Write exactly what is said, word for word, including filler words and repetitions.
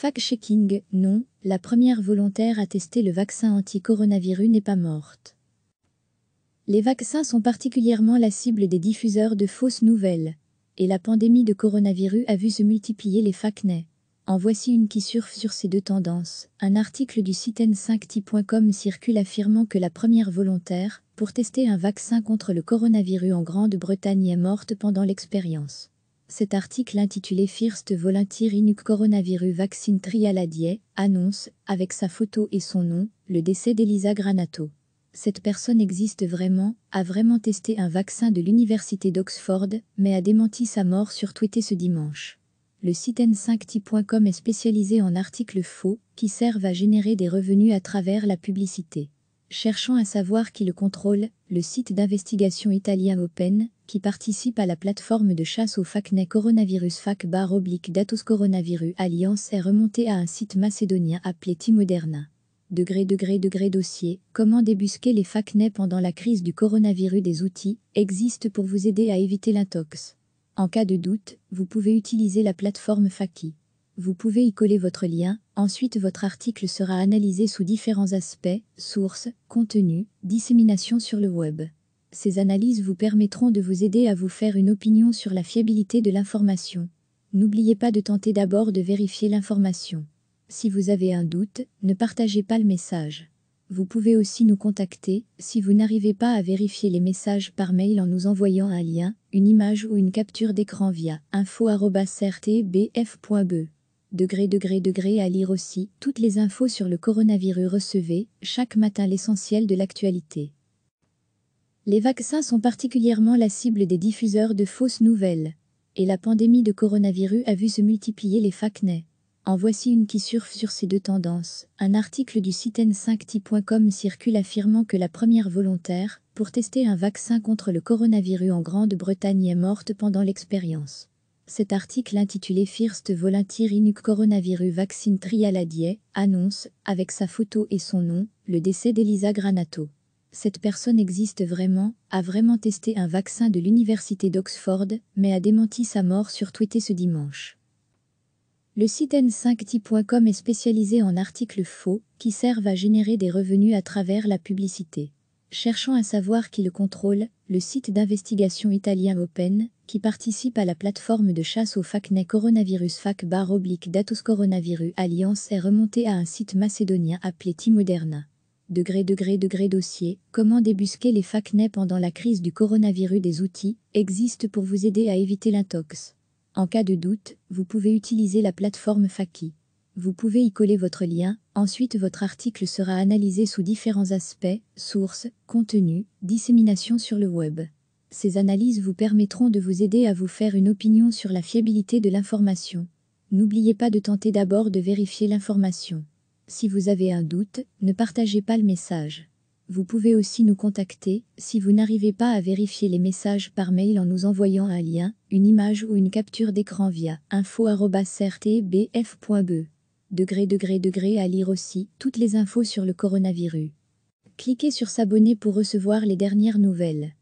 Fact-checking, non, la première volontaire à tester le vaccin anti-coronavirus n'est pas morte. Les vaccins sont particulièrement la cible des diffuseurs de fausses nouvelles, et la pandémie de coronavirus a vu se multiplier les fake news. En voici une qui surfe sur ces deux tendances. Un article du site N cinq ti point com circule affirmant que la première volontaire pour tester un vaccin contre le coronavirus en Grande-Bretagne est morte pendant l'expérience. Cet article intitulé First Volunteer in Coronavirus Vaccine Trial at D F annonce, avec sa photo et son nom, le décès d'Elisa Granato. Cette personne existe vraiment, a vraiment testé un vaccin de l'université d'Oxford, mais a démenti sa mort sur Twitter ce dimanche. Le site N cinq ti point com est spécialisé en articles faux, qui servent à générer des revenus à travers la publicité. Cherchant à savoir qui le contrôle, le site d'investigation italien Open, qui participe à la plateforme de chasse au fake news CoronaVirusFacts/DatosCoronaVirus Alliance est remonté à un site macédonien appelé Teamoderna. Degré degré degré dossier, comment débusquer les fake news pendant la crise du coronavirus. Des outils existent pour vous aider à éviter l'intox. En cas de doute, vous pouvez utiliser la plateforme Faky. Vous pouvez y coller votre lien, ensuite votre article sera analysé sous différents aspects, sources, contenu, dissémination sur le web. Ces analyses vous permettront de vous aider à vous faire une opinion sur la fiabilité de l'information. N'oubliez pas de tenter d'abord de vérifier l'information. Si vous avez un doute, ne partagez pas le message. Vous pouvez aussi nous contacter si vous n'arrivez pas à vérifier les messages par mail en nous envoyant un lien, une image ou une capture d'écran via infos arobase r t b f point b e. Degré degré degré à lire aussi, toutes les infos sur le coronavirus recevez chaque matin l'essentiel de l'actualité. Les vaccins sont particulièrement la cible des diffuseurs de fausses nouvelles. Et la pandémie de coronavirus a vu se multiplier les fake news. En voici une qui surfe sur ces deux tendances. Un article du site N cinq ti point com circule affirmant que la première volontaire pour tester un vaccin contre le coronavirus en Grande-Bretagne est morte pendant l'expérience. Cet article intitulé First Volunteer in Coronavirus Vaccine Trial at D F annonce, avec sa photo et son nom, le décès d'Elisa Granato. Cette personne existe vraiment, a vraiment testé un vaccin de l'université d'Oxford, mais a démenti sa mort sur Twitter ce dimanche. Le site N cinq ti point com est spécialisé en articles faux, qui servent à générer des revenus à travers la publicité. Cherchant à savoir qui le contrôle, le site d'investigation italien Open, qui participe à la plateforme de chasse au fake news CoronaVirusFacts/DatosCoronaVirus Alliance est remonté à un site macédonien appelé Teamoderna. Degré degré degré dossier, comment débusquer les fake news pendant la crise du coronavirus. Des outils existent pour vous aider à éviter l'intox. En cas de doute, vous pouvez utiliser la plateforme Faky. Vous pouvez y coller votre lien, ensuite votre article sera analysé sous différents aspects, sources, contenu, dissémination sur le web. Ces analyses vous permettront de vous aider à vous faire une opinion sur la fiabilité de l'information. N'oubliez pas de tenter d'abord de vérifier l'information. Si vous avez un doute, ne partagez pas le message. Vous pouvez aussi nous contacter si vous n'arrivez pas à vérifier les messages par mail en nous envoyant un lien, une image ou une capture d'écran via infos arobase r t b f point b e. Degré degré degré à lire aussi, toutes les infos sur le coronavirus. Cliquez sur s'abonner pour recevoir les dernières nouvelles.